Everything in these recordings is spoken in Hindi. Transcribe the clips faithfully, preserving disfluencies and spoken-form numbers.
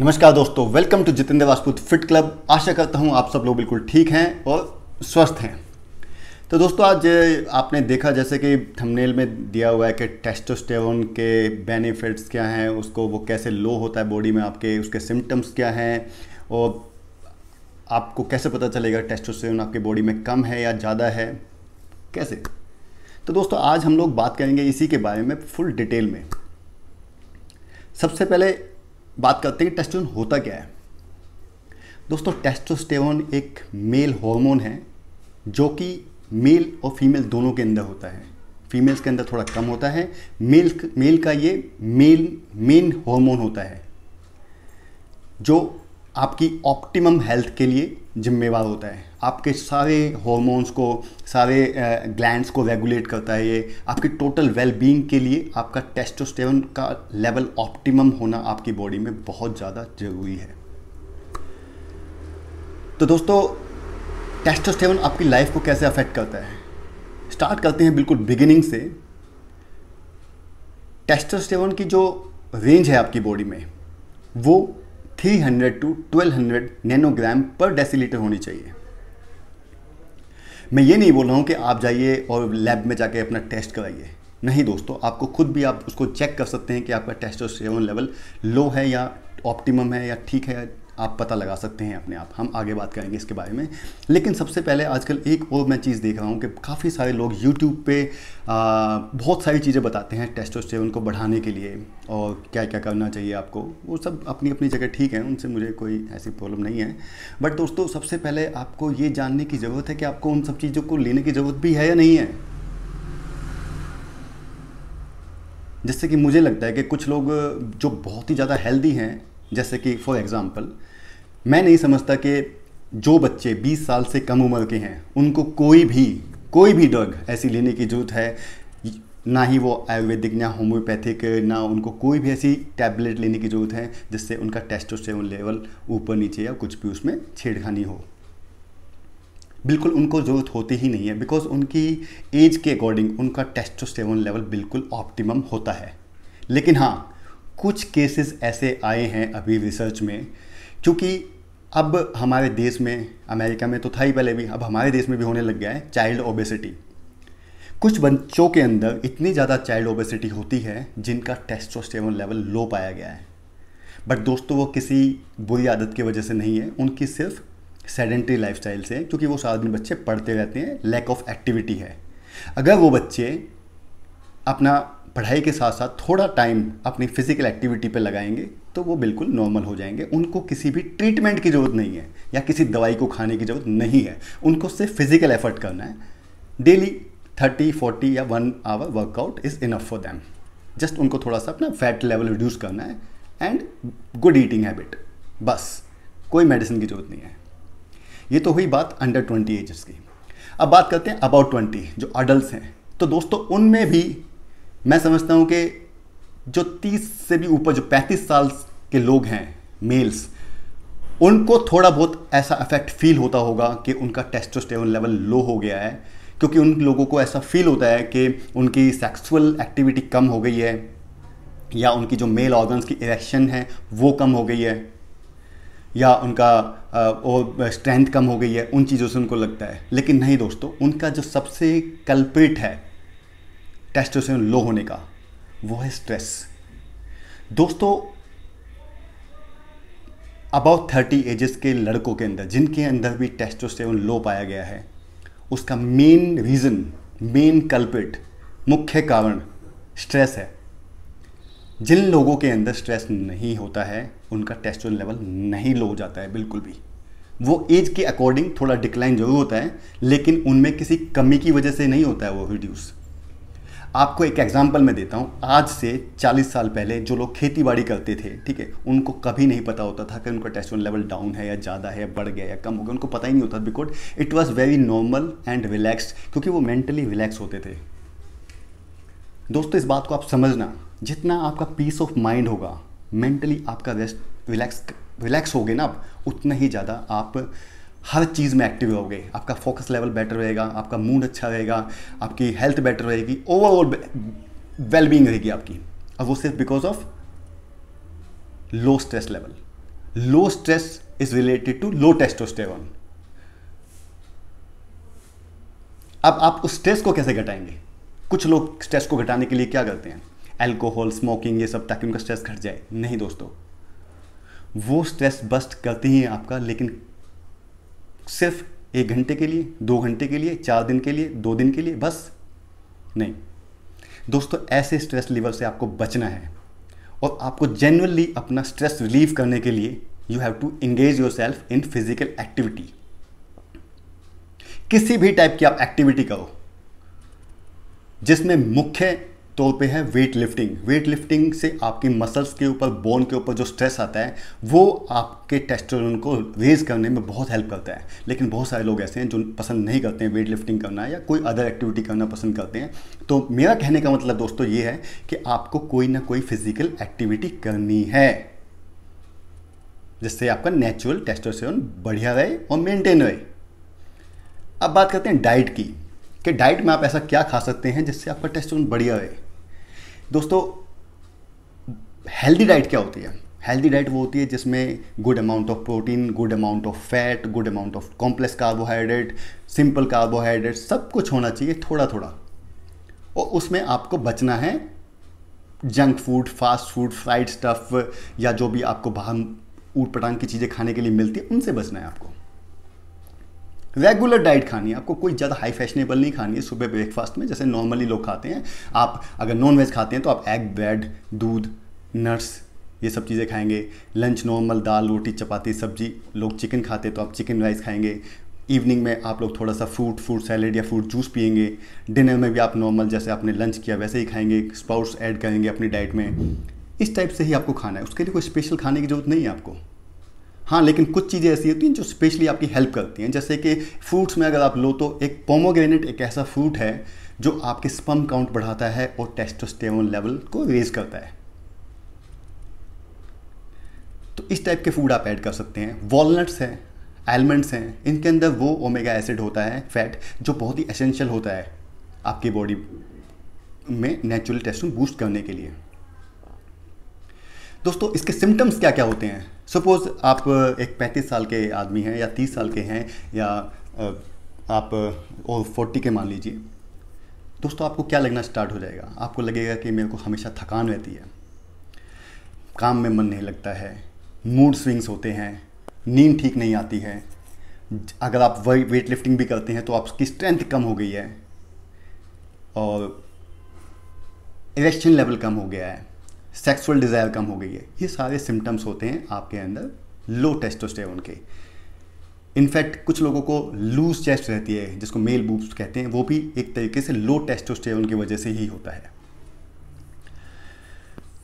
नमस्कार दोस्तों, welcome to Jitendra Rajput fit club. आशा करता हूँ आप सब लोग बिल्कुल ठीक हैं और स्वस्थ हैं। तो दोस्तों, आज आपने देखा जैसे कि थंबनेल में दिया हुआ है कि टेस्टोस्टेरोन के बेनिफिट्स क्या हैं, उसको वो कैसे लो होता है बॉडी में आपके, उसके सिम्टम्स क्या हैं और आपको कैसे पता चलेगा टेस्टोस्टेरोन आपके बॉडी में कम है या ज़्यादा है, कैसे। तो दोस्तों, आज हम लोग बात करेंगे इसी के बारे में फुल डिटेल में। सबसे पहले बात करते हैं कि टेस्टोस्टेरोन होता क्या है। दोस्तों, टेस्टोस्टेरोन एक मेल हार्मोन है जो कि मेल और फीमेल दोनों के अंदर होता है। फीमेल्स के अंदर थोड़ा कम होता है, मेल मेल का ये मेल मेन हार्मोन होता है जो आपकी ऑप्टिमम हेल्थ के लिए जिम्मेवार होता है। आपके सारे हार्मोन्स को, सारे ग्लैंड्स को रेगुलेट करता है ये। आपके टोटल वेलबींग के लिए आपका टेस्टोस्टेरोन का लेवल ऑप्टिमम होना आपकी बॉडी में बहुत ज़्यादा ज़रूरी है। तो दोस्तों, टेस्टोस्टेरोन आपकी लाइफ को कैसे अफेक्ट करता है, स्टार्ट करते हैं बिल्कुल बिगिनिंग से। टेस्टोस्टेरोन की जो रेंज है आपकी बॉडी में वो तीन सौ टू बारह सौ नैनोग्राम पर डेसीलीटर होनी चाहिए। मैं ये नहीं बोल रहा हूँ कि आप जाइए और लैब में जाके अपना टेस्ट कराइए, नहीं दोस्तों, आपको खुद भी आप उसको चेक कर सकते हैं कि आपका टेस्टोस्टेरोन लेवल लो है या ऑप्टिमम है या ठीक है, आप पता लगा सकते हैं अपने आप। हम आगे बात करेंगे इसके बारे में। लेकिन सबसे पहले आजकल एक और मैं चीज़ देख रहा हूँ कि काफ़ी सारे लोग यूट्यूब पे आ, बहुत सारी चीज़ें बताते हैं टेस्टोस्टेरोन को बढ़ाने के लिए और क्या क्या करना चाहिए आपको। वो सब अपनी अपनी जगह ठीक है, उनसे मुझे कोई ऐसी प्रॉब्लम नहीं है। बट दोस्तों, सबसे पहले आपको ये जानने की ज़रूरत है कि आपको उन सब चीज़ों को लेने की ज़रूरत भी है या नहीं है। जिससे कि मुझे लगता है कि कुछ लोग जो बहुत ही ज़्यादा हेल्दी हैं, जैसे कि फॉर एग्ज़ाम्पल, मैं नहीं समझता कि जो बच्चे बीस साल से कम उम्र के हैं उनको कोई भी कोई भी ड्रग ऐसी लेने की ज़रूरत है, ना ही वो आयुर्वेदिक ना होम्योपैथिक, ना उनको कोई भी ऐसी टैबलेट लेने की ज़रूरत है जिससे उनका टेस्टोस्टेरोन लेवल ऊपर नीचे या कुछ भी उसमें छेड़खानी हो। बिल्कुल उनको ज़रूरत होती ही नहीं है, बिकॉज उनकी एज के अकॉर्डिंग उनका टेस्टोस्टेरोन लेवल बिल्कुल ऑप्टिमम होता है। लेकिन हाँ, कुछ केसेस ऐसे आए हैं अभी रिसर्च में, क्योंकि अब हमारे देश में, अमेरिका में तो था ही पहले भी, अब हमारे देश में भी होने लग गया है चाइल्ड ओबेसिटी। कुछ बच्चों के अंदर इतनी ज़्यादा चाइल्ड ओबेसिटी होती है जिनका टेस्टोस्टेरोन लेवल लो पाया गया है। बट दोस्तों, वो किसी बुरी आदत की वजह से नहीं है, उनकी सिर्फ सेडेंटरी लाइफस्टाइल से, क्योंकि वो सारा दिन बच्चे पढ़ते रहते हैं, लैक ऑफ एक्टिविटी है। अगर वो बच्चे अपना पढ़ाई के साथ साथ थोड़ा टाइम अपनी फिजिकल एक्टिविटी पे लगाएंगे तो वो बिल्कुल नॉर्मल हो जाएंगे। उनको किसी भी ट्रीटमेंट की ज़रूरत नहीं है या किसी दवाई को खाने की ज़रूरत नहीं है, उनको सिर्फ फिजिकल एफर्ट करना है। डेली थर्टी फोर्टी या one hour workout is enough for them. Just उनको थोड़ा सा अपना फैट लेवल रिड्यूस करना है एंड गुड ईटिंग हैबिट, बस, कोई मेडिसिन की ज़रूरत नहीं है। ये तो हुई बात अंडर ट्वेंटी एजेस की। अब बात करते हैं अबाउट ट्वेंटी जो अडल्ट हैं। तो दोस्तों, उनमें भी मैं समझता हूँ कि जो तीस से भी ऊपर, जो पैंतीस साल के लोग हैं मेल्स, उनको थोड़ा बहुत ऐसा इफेक्ट फील होता होगा कि उनका टेस्टोस्टेरोन लेवल लो हो गया है, क्योंकि उन लोगों को ऐसा फील होता है कि उनकी सेक्सुअल एक्टिविटी कम हो गई है या उनकी जो मेल ऑर्गन्स की इरेक्शन है वो कम हो गई है या उनका और स्ट्रेंथ कम हो गई है, उन चीज़ों से उनको लगता है। लेकिन नहीं दोस्तों, उनका जो सबसे कल्प्रिट है टेस्टोस्टेरोन लो होने का वो है स्ट्रेस। दोस्तों, अबाउट थर्टी एजेस के लड़कों के अंदर जिनके अंदर भी टेस्टोस्टेरोन लो पाया गया है, उसका मेन रीज़न, मेन कल्प्रिट, मुख्य कारण स्ट्रेस है। जिन लोगों के अंदर स्ट्रेस नहीं होता है उनका टेस्टोस्टेरोन लेवल नहीं लो हो जाता है बिल्कुल भी। वो एज के अकॉर्डिंग थोड़ा डिक्लाइन जरूर होता है, लेकिन उनमें किसी कमी की वजह से नहीं होता है वो रिड्यूस। आपको एक एग्जांपल मैं देता हूँ। आज से चालीस साल पहले जो लोग खेतीबाड़ी करते थे, ठीक है, उनको कभी नहीं पता होता था कि उनका टेस्टोस्टेरोन लेवल डाउन है या ज़्यादा है या बढ़ गया या कम हो गया, उनको पता ही नहीं होता, because it was very normal and relaxed, क्योंकि वो मेंटली रिलैक्स होते थे। दोस्तों, इस बात को आप समझना, जितना आपका पीस ऑफ माइंड होगा, मेंटली आपका रेस्ट, रिलैक्स रिलैक्स होगे ना आप, उतना ही ज़्यादा आप हर चीज़ में एक्टिव होगे। आपका फोकस लेवल बेटर रहेगा, आपका मूड अच्छा रहेगा, आपकी हेल्थ बेटर रहेगी, ओवरऑल वेलबींग रहेगी आपकी। और वो सिर्फ because of low stress level. Low stress is related to low testosterone. अब आप उस स्ट्रेस को कैसे घटाएंगे? कुछ लोग स्ट्रेस को घटाने के लिए क्या करते हैं, अल्कोहल, स्मोकिंग, ये सब, ताकि उनका स्ट्रेस घट जाए। नहीं दोस्तों, वो स्ट्रेस बस्ट करते ही हैं आपका, लेकिन सिर्फ एक घंटे के लिए, दो घंटे के लिए, चार दिन के लिए, दो दिन के लिए, बस नहीं दोस्तों। ऐसे स्ट्रेस लीवर से आपको बचना है और आपको जेन्युइनली अपना स्ट्रेस रिलीव करने के लिए you have to engage yourself in physical activity. किसी भी टाइप की आप एक्टिविटी करो, जिसमें मुख्य तौर पे है वेट लिफ्टिंग। वेट लिफ्टिंग से आपकी मसल्स के ऊपर, बोन के ऊपर जो स्ट्रेस आता है वो आपके टेस्टोस्टेरोन को रेज करने में बहुत हेल्प करता है। लेकिन बहुत सारे लोग ऐसे हैं जो पसंद नहीं करते हैं वेट लिफ्टिंग करना, या कोई अदर एक्टिविटी करना पसंद करते हैं। तो मेरा कहने का मतलब दोस्तों ये है कि आपको कोई ना कोई फिजिकल एक्टिविटी करनी है जिससे आपका नेचुरल टेस्टोस्टेरोन बढ़िया रहे और मेनटेन रहे। अब बात करते हैं डाइट की, कि डाइट में आप ऐसा क्या खा सकते हैं जिससे आपका टेस्टोस्टेरोन बढ़िया रहे। दोस्तों हेल्दी डाइट क्या होती है? हेल्दी डाइट वो होती है जिसमें good amount of protein, good amount of fat, good amount of complex carbohydrate, simple carbohydrate, सब कुछ होना चाहिए थोड़ा थोड़ा। और उसमें आपको बचना है junk food, fast food, fried stuff, या जो भी आपको बाहर ऊट पटांग की चीज़ें खाने के लिए मिलती है उनसे बचना है आपको। रेगुलर डाइट खानी है आपको, कोई ज़्यादा हाई फैशनेबल नहीं खानी है। सुबह ब्रेकफास्ट में जैसे नॉर्मली लोग खाते हैं, आप अगर नॉन वेज खाते हैं तो आप एग, ब्रेड, दूध, नट्स, ये सब चीज़ें खाएंगे। लंच नॉर्मल दाल, रोटी, चपाती, सब्जी। लोग चिकन खाते हैं तो आप चिकन राइस खाएंगे। इवनिंग में आप लोग थोड़ा सा फ्रूट फ्रूट सैलेड या फ्रूट जूस पियेंगे। डिनर में भी आप नॉर्मल जैसे आपने लंच किया वैसे ही खाएंगे, स्प्राउट्स ऐड करेंगे अपनी डाइट में। इस टाइप से ही आपको खाना है, उसके लिए कोई स्पेशल खाने की जरूरत नहीं है आपको। हाँ, लेकिन कुछ चीज़ें ऐसी होती हैं जो स्पेशली आपकी हेल्प करती हैं, जैसे कि फ्रूट्स में अगर आप लो तो एक पोमोग्रेनेट एक ऐसा फ्रूट है जो आपके स्पर्म काउंट बढ़ाता है और टेस्टोस्टेरोन लेवल को रेज करता है। तो इस टाइप के फूड आप ऐड कर सकते हैं। वॉलनट्स हैं, आलमंड्स हैं, इनके अंदर वो ओमेगा एसिड होता है, फैट, जो बहुत ही एसेंशियल होता है आपकी बॉडी में नेचुरल टेस्टोस्टेरोन बूस्ट करने के लिए। दोस्तों इसके सिम्टम्स क्या क्या होते हैं? सपोज़ आप एक पैंतीस साल के आदमी हैं या तीस साल के हैं, या आप और फोर्टी के मान लीजिए। दोस्तों आपको क्या लगना स्टार्ट हो जाएगा? आपको लगेगा कि मेरे को हमेशा थकान रहती है, काम में मन नहीं लगता है, मूड स्विंग्स होते हैं, नींद ठीक नहीं आती है, अगर आप वेट लिफ्टिंग भी करते हैं तो आपकी स्ट्रेंथ कम हो गई है और इरेक्शन लेवल कम हो गया है, सेक्सुअल डिज़ायर कम हो गई है। ये सारे सिम्टम्स होते हैं आपके अंदर लो टेस्टोस्टेरोन के। इनफैक्ट कुछ लोगों को लूज चेस्ट रहती है, जिसको मेल बूब्स कहते हैं, वो भी एक तरीके से लो टेस्टोस्टेरोन की वजह से ही होता है।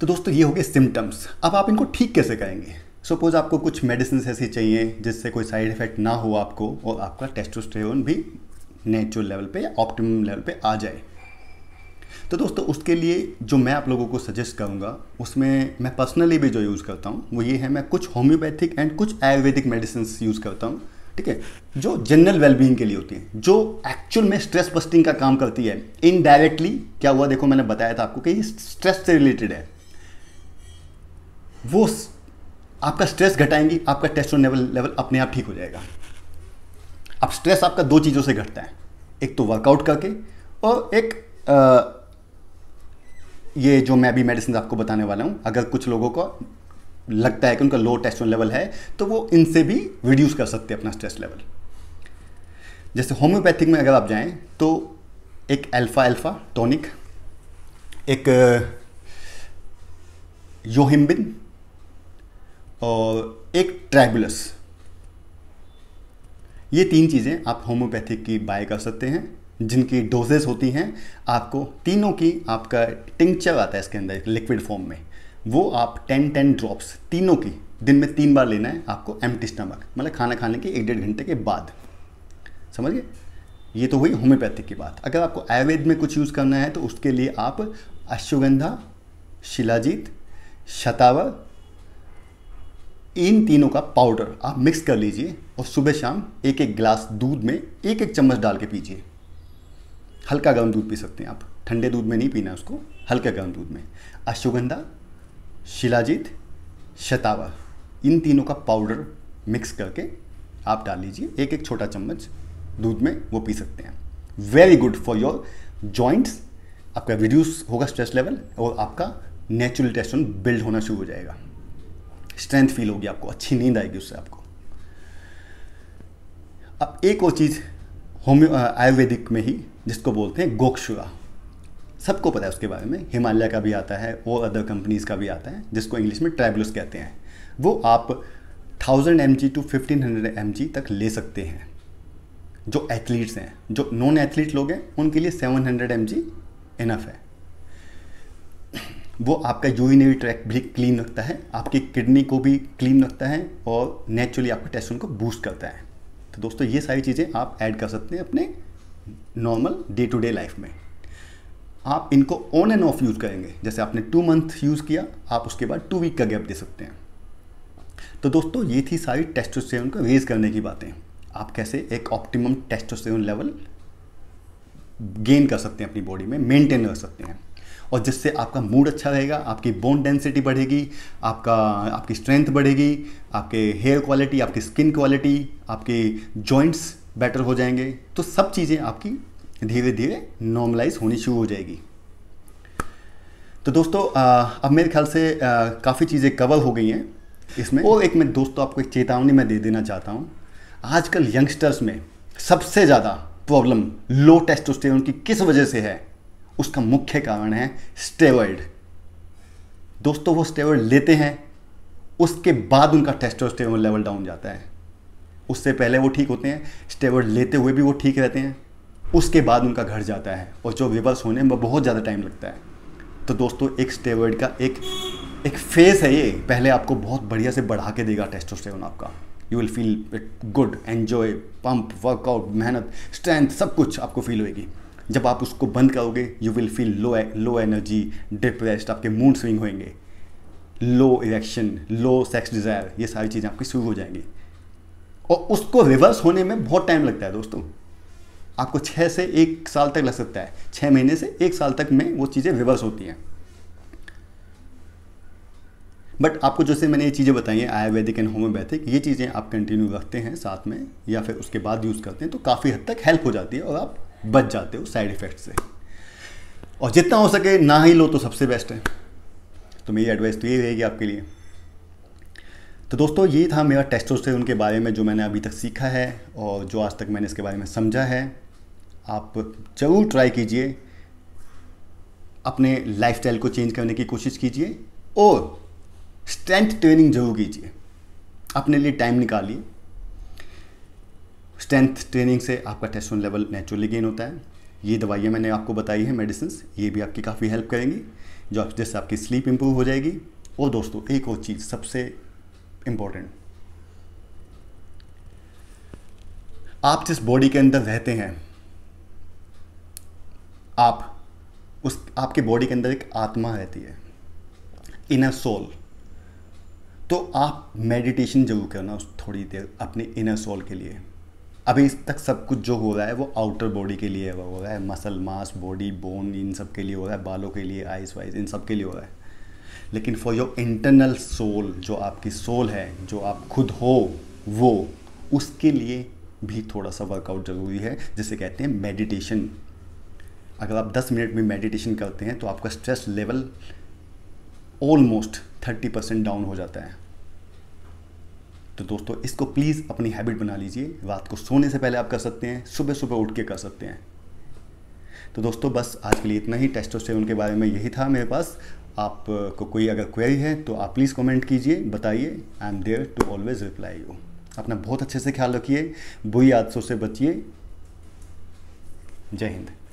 तो दोस्तों ये हो गए सिम्टम्स। अब आप इनको ठीक कैसे करेंगे? सपोज आपको कुछ मेडिसिन ऐसी चाहिए जिससे कोई साइड इफेक्ट ना हो आपको और आपका टेस्टोस्टेरोन भी नेचुरल लेवल पे या ऑप्टिमम लेवल पे आ जाए। तो दोस्तों उसके लिए जो मैं आप लोगों को सजेस्ट करूंगा, उसमें मैं पर्सनली भी जो यूज़ करता हूं वो ये है, मैं कुछ होम्योपैथिक एंड कुछ आयुर्वेदिक मेडिसिन यूज़ करता हूं, ठीक है, जो जनरल वेलबींग के लिए होती हैं, जो एक्चुअल में स्ट्रेस बस्टिंग का काम करती है। इनडायरेक्टली क्या हुआ, देखो मैंने बताया था आपको कि ये स्ट्रेस से रिलेटेड है। वो आपका स्ट्रेस घटाएंगी, आपका टेस्टोस्टेरोन लेवल अपने आप ठीक हो जाएगा। अब स्ट्रेस आपका दो चीज़ों से घटता है, एक तो वर्कआउट करके और एक आ, ये जो मैं भी मेडिसिन आपको बताने वाला हूँ। अगर कुछ लोगों को लगता है कि उनका लो टेस्टोस्टेरोन लेवल है तो वो इनसे भी रिड्यूस कर सकते हैं अपना स्ट्रेस लेवल। जैसे होम्योपैथिक में अगर आप जाएं तो एक अल्फा अल्फा टॉनिक, एक योहिम्बिन और एक ट्राइबुलस, ये तीन चीज़ें आप होम्योपैथिक की बाय कर सकते हैं, जिनकी डोजेस होती हैं आपको तीनों की। आपका टिंक्चर आता है इसके अंदर लिक्विड फॉर्म में, वो आप टेन टेन ड्रॉप्स तीनों की दिन में तीन बार लेना है आपको, एम्प्टी स्टमक, मतलब खाना खाने के एक डेढ़ घंटे के बाद, समझिए। ये तो हुई होम्योपैथिक की बात। अगर आपको आयुर्वेद में कुछ यूज़ करना है तो उसके लिए आप अश्वगंधा, शिलाजीत, शतावर, इन तीनों का पाउडर आप मिक्स कर लीजिए और सुबह शाम एक एक गिलास दूध में एक एक चम्मच डाल के पीजिए। हल्का गर्म दूध पी सकते हैं आप, ठंडे दूध में नहीं पीना है उसको, हल्का गर्म दूध में। अश्वगंधा, शिलाजीत, शतावर, इन तीनों का पाउडर मिक्स करके आप डाल लीजिए, एक एक छोटा चम्मच दूध में वो पी सकते हैं। Very good for your joints, आपका रिड्यूस होगा स्ट्रेस लेवल और आपका नेचुरल टेस्टोस्टेरोन बिल्ड होना शुरू हो जाएगा, स्ट्रेंथ फील होगी आपको, अच्छी नींद आएगी उससे आपको। अब एक और चीज़ होम्यो आयुर्वेदिक में ही जिसको बोलते हैं गोक्षुरा, सबको पता है उसके बारे में, हिमालय का भी आता है और अदर कंपनीज़ का भी आता है, जिसको इंग्लिश में ट्राइबुलस कहते हैं। वो आप thousand M G to fifteen hundred M G तक ले सकते हैं। जो एथलीट्स हैं, जो नॉन एथलीट लोग हैं, उनके लिए seven hundred M G enough है। वो आपका यूरिनरी ट्रैक्ट भी क्लीन रखता है, आपकी किडनी को भी क्लीन रखता है और नेचुरली आपके टेस्टोस्टेरोन को बूस्ट करता है। तो दोस्तों ये सारी चीज़ें आप ऐड कर सकते हैं अपने normal day to day life में। आप इनको ऑन एंड ऑफ यूज़ करेंगे, जैसे आपने टू मंथ यूज़ किया, आप उसके बाद टू वीक का गैप दे सकते हैं। तो दोस्तों ये थी सारी टेस्टोस्टेरोन को रेज करने की बातें, आप कैसे एक ऑप्टिमम टेस्टोस्टेरोन लेवल गेन कर सकते हैं अपनी बॉडी में, मेंटेन कर सकते हैं, और जिससे आपका मूड अच्छा रहेगा, आपकी बोन डेंसिटी बढ़ेगी, आपका आपकी स्ट्रेंथ बढ़ेगी, आपके हेयर क्वालिटी, आपकी स्किन क्वालिटी, आपके जॉइंट्स बेटर हो जाएंगे। तो सब चीज़ें आपकी धीरे धीरे नॉर्मलाइज होनी शुरू हो जाएगी। तो दोस्तों अब मेरे ख्याल से काफ़ी चीज़ें कवर हो गई हैं इसमें। और एक मैं दोस्तों आपको एक चेतावनी मैं दे देना चाहता हूँ, आजकल यंगस्टर्स में सबसे ज़्यादा प्रॉब्लम लो टेस्टोस्टेरोन की किस वजह से है, उसका मुख्य कारण है स्टेरॉइड। दोस्तों वो स्टेरॉइड लेते हैं, उसके बाद उनका टेस्टोस्टेरोन लेवल डाउन जाता है। उससे पहले वो ठीक होते हैं, स्टेरॉइड लेते हुए भी वो ठीक रहते हैं, उसके बाद उनका घट जाता है और जो रिवर्स होने में बहुत ज़्यादा टाइम लगता है। तो दोस्तों एक स्टेरॉइड का एक एक फेस है ये, पहले आपको बहुत बढ़िया से बढ़ा के देगा टेस्टोस्टेरोन आपका, you will feel it good, enjoy, pump, workout, मेहनत, स्ट्रेंथ, सब कुछ आपको फील होएगी। जब आप उसको बंद करोगे you will feel low low energy, depressed, आपके मूड स्विंग होंगे, low erection, low sex desire, ये सारी चीज़ें आपकी शुरू हो जाएंगी और उसको रिवर्स होने में बहुत टाइम लगता है। दोस्तों आपको छः से एक साल तक लग सकता है, छः महीने से एक साल तक में वो चीज़ें रिवर्स होती हैं। बट आपको जैसे मैंने ये चीज़ें बताई हैं आयुर्वेदिक एंड होम्योपैथिक, ये चीज़ें आप कंटिन्यू रखते हैं साथ में या फिर उसके बाद यूज़ करते हैं तो काफ़ी हद तक हेल्प हो जाती है और आप बच जाते हो साइड इफ़ेक्ट से। और जितना हो सके ना ही लो तो सबसे बेस्ट है। तो मेरी एडवाइस तो ये रहेगी आपके लिए। तो दोस्तों ये था मेरा टेस्टोस्टेरोन के बारे में जो मैंने अभी तक सीखा है और जो आज तक मैंने इसके बारे में समझा है। आप ज़रूर ट्राई कीजिए, अपने लाइफस्टाइल को चेंज करने की कोशिश कीजिए और स्ट्रेंथ ट्रेनिंग जरूर कीजिए, अपने लिए टाइम निकालिए। स्ट्रेंथ ट्रेनिंग से आपका टेस्टोस्टेरोन लेवल नेचुरली गेन होता है। ये दवाइयाँ मैंने आपको बताई हैं मेडिसिन, ये भी आपकी काफ़ी हेल्प करेंगी, जो आप जिससे आपकी स्लीप इंप्रूव हो जाएगी। और दोस्तों एक और चीज़ सबसे इम्पॉर्टेंट, आप जिस बॉडी के अंदर रहते हैं, आप उस आपके बॉडी के अंदर एक आत्मा रहती है, इनर सोल। तो आप मेडिटेशन जरूर करना उस थोड़ी देर अपने इनर सोल के लिए। अभी इस तक सब कुछ जो हो रहा है वो आउटर बॉडी के लिए हो रहा है, मसल मास, बॉडी बोन, इन सब के लिए हो रहा है, बालों के लिए, आइस वाइस, इन सब के लिए हो रहा है। लेकिन फॉर योर इंटरनल सोल, जो आपकी सोल है, जो आप खुद हो, वो उसके लिए भी थोड़ा सा वर्कआउट ज़रूरी है, जिसे कहते हैं मेडिटेशन। अगर आप दस मिनट में मेडिटेशन करते हैं तो आपका स्ट्रेस लेवल ऑलमोस्ट तीस परसेंट डाउन हो जाता है। तो दोस्तों इसको प्लीज़ अपनी हैबिट बना लीजिए, रात को सोने से पहले आप कर सकते हैं, सुबह सुबह उठ के कर सकते हैं। तो दोस्तों बस आज के लिए इतना ही, टेस्टोस्टेरोन के बारे में यही था मेरे पास। आपको कोई अगर क्वेरी है तो आप प्लीज़ कमेंट कीजिए, बताइए, I am there to always reply you. अपना बहुत अच्छे से ख्याल रखिए, बुरी आदतों से बचिए। जय हिंद।